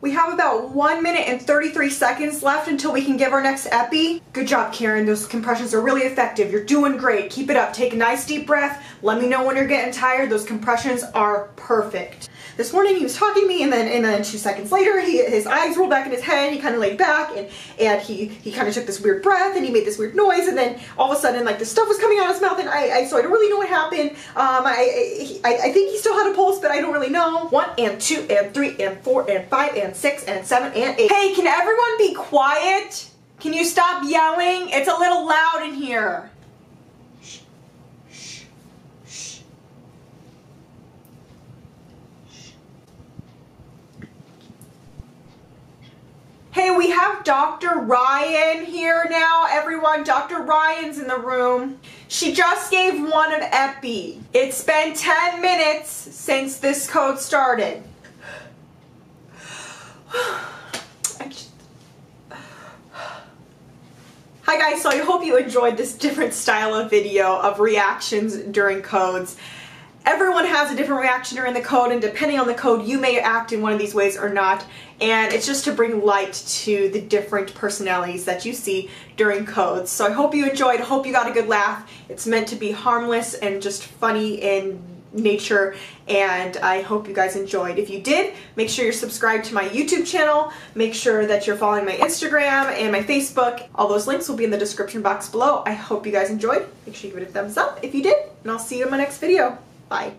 We have about 1 minute and 33 seconds left until we can give our next epi. Good job, Karen. Those compressions are really effective. You're doing great. Keep it up. Take a nice deep breath. Let me know when you're getting tired. Those compressions are perfect. This morning he was talking to me, and then 2 seconds later his eyes rolled back in his head, he kind of laid back, and he kind of took this weird breath, and he made this weird noise, and then all of a sudden like the stuff was coming out of his mouth, and so I don't really know what happened. I think he still had a pulse, but I don't really know. 1 and 2 and 3 and 4 and 5 and 6 and 7 and 8. Hey, can everyone be quiet? Can you stop yelling? It's a little loud in here. Hey, we have Dr. Ryan here now, everyone. Dr. Ryan's in the room. She just gave one of epi. It's been 10 minutes since this code started. Hi guys, so I hope you enjoyed this different style of video of reactions during codes. Everyone has a different reaction during the code, and depending on the code, you may act in one of these ways or not. And it's just to bring light to the different personalities that you see during codes. So I hope you enjoyed, hope you got a good laugh. It's meant to be harmless and just funny in nature, and I hope you guys enjoyed. If you did, make sure you're subscribed to my YouTube channel. Make sure that you're following my Instagram and my Facebook. All those links will be in the description box below. I hope you guys enjoyed. Make sure you give it a thumbs up if you did, and I'll see you in my next video. Bye.